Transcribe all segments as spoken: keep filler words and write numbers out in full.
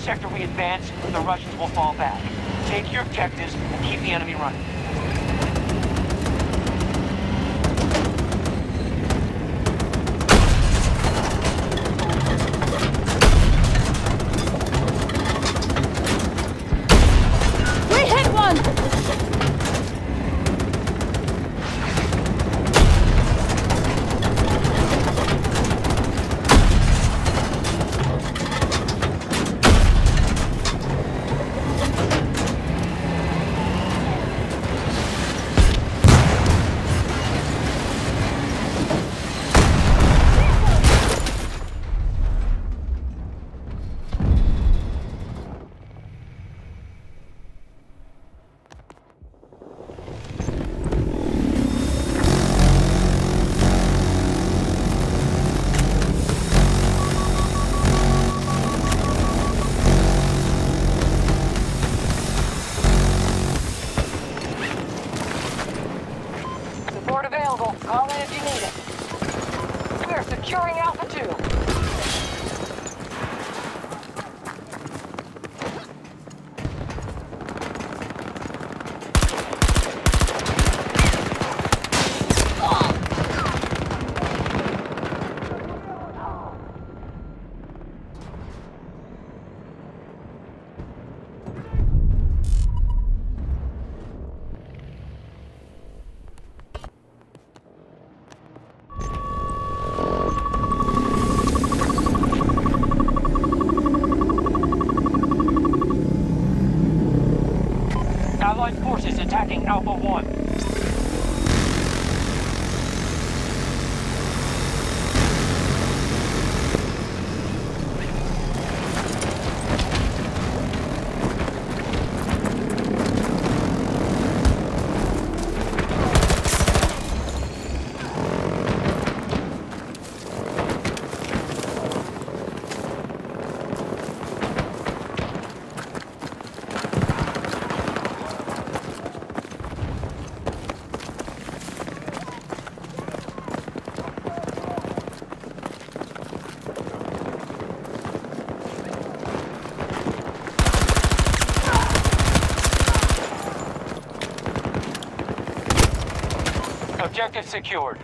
sector we advance, the Russians will fall back. Take your objectives and keep the enemy running. Attacking Alpha One. Objective secured.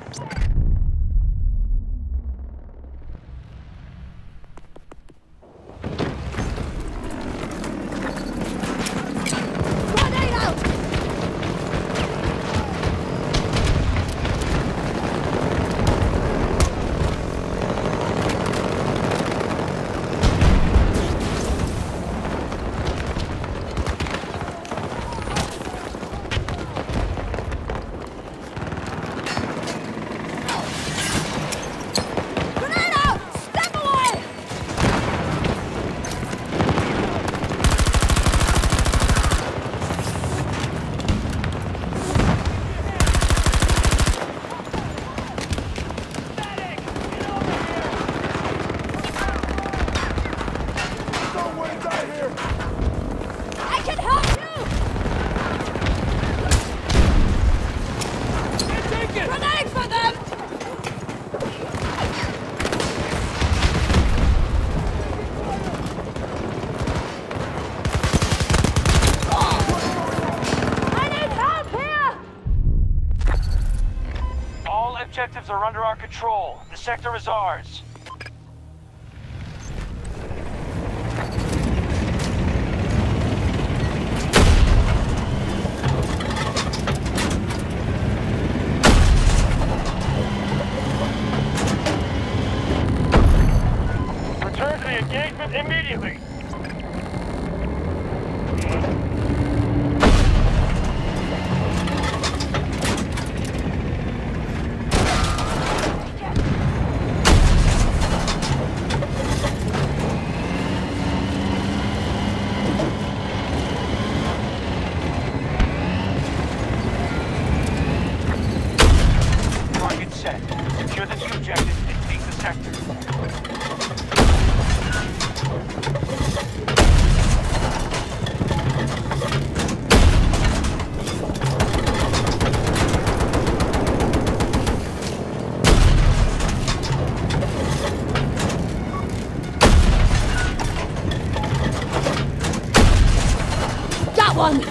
Objectives are under our control. The sector is ours. Return to the engagement immediately. Thank you. up on me.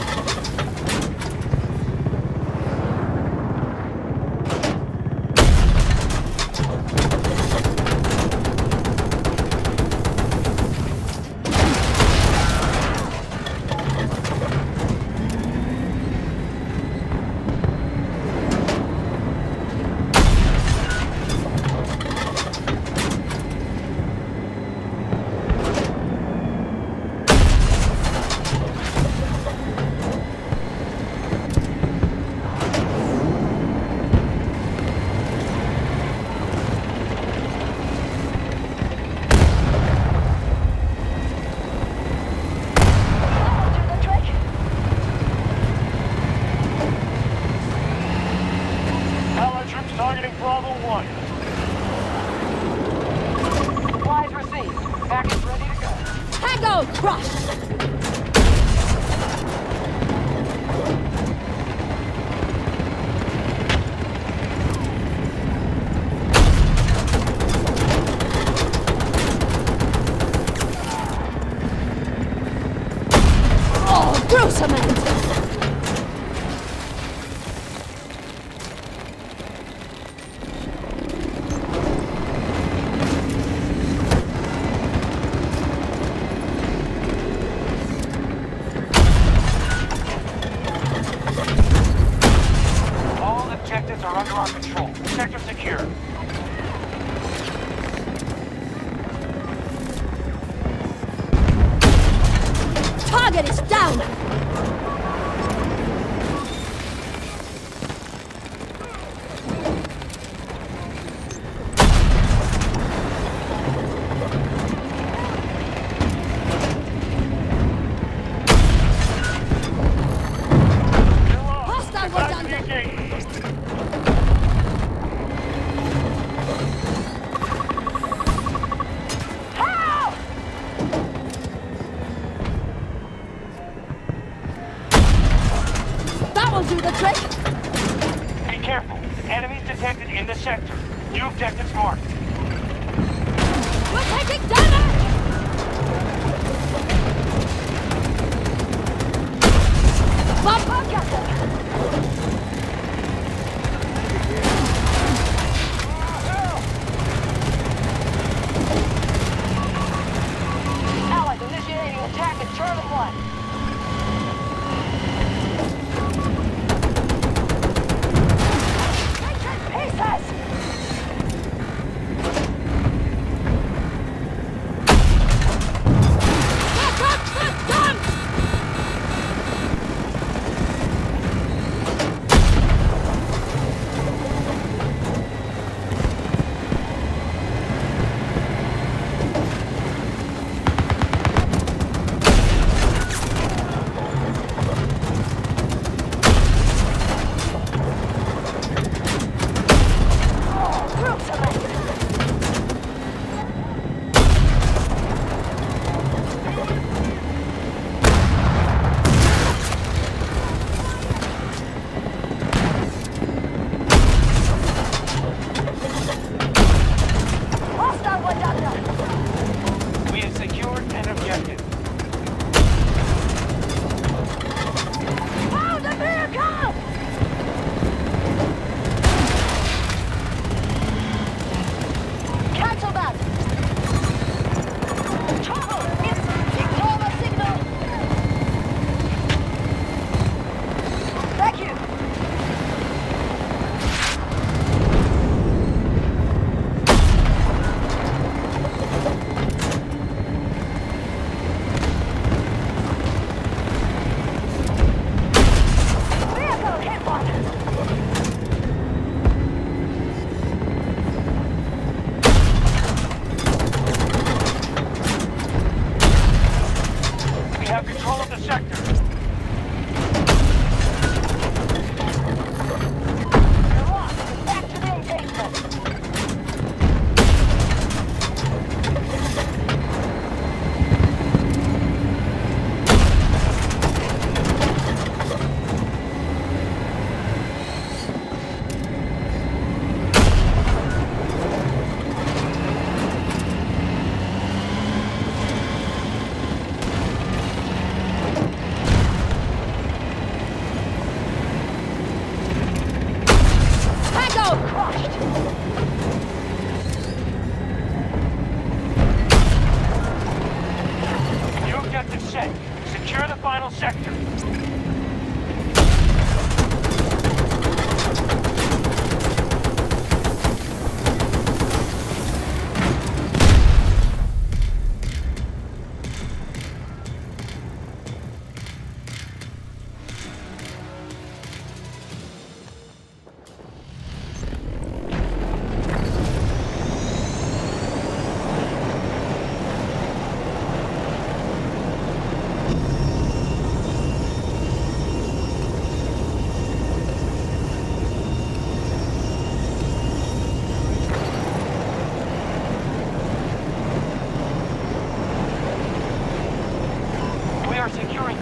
set. Secure the final sector.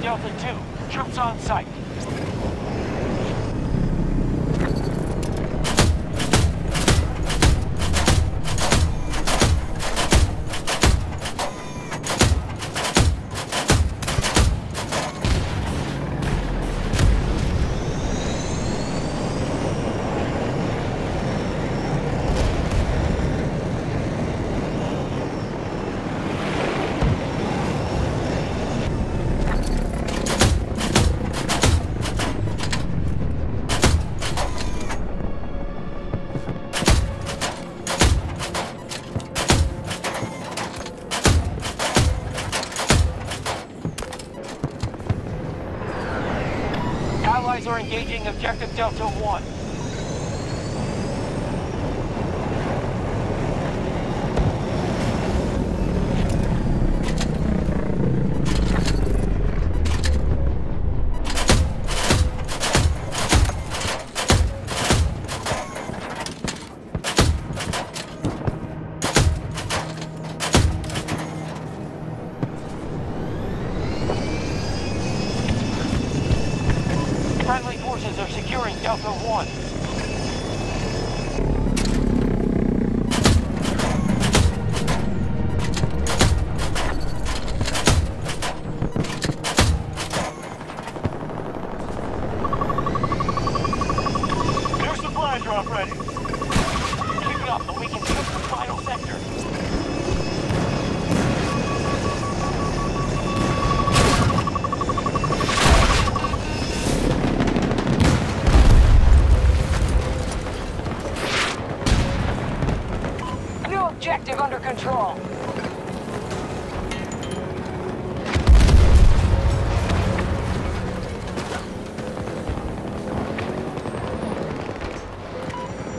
Delta two, troops on site. Are engaging objective Delta one. Are securing Delta one. Their supply drop ready. Keep it up and we can take the final sector. Objective under control.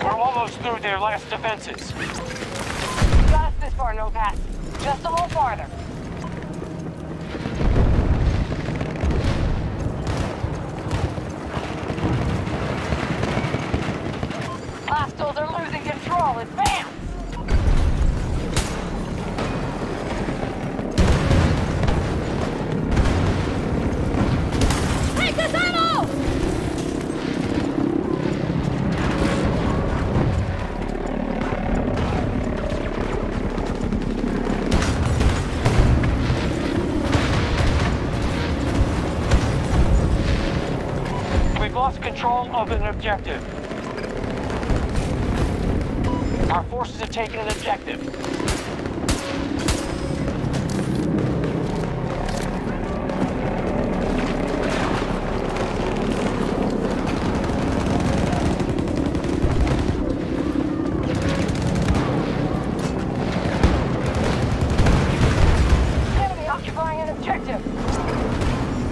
We're almost through their last defenses. You got this far, no pass. Just a little farther. Hostiles are losing control. Advance! Lost control of an objective. Our forces have taken an objective. Enemy occupying an objective.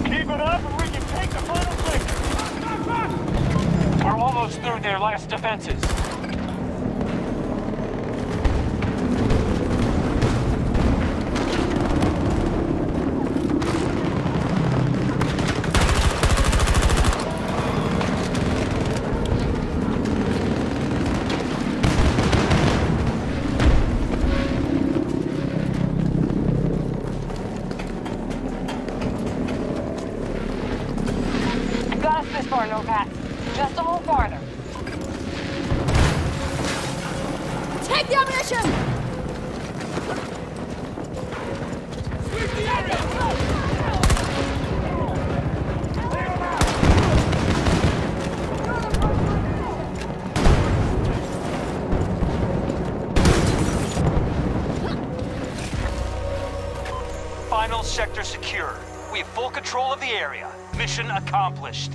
Keep it up and we can take the final sector. We're almost through their last defenses. You got us this far, no pass. Just a little farther. Take the ammunition! Sweep the area! Clear them out! Final sector secure. We have full control of the area. Mission accomplished.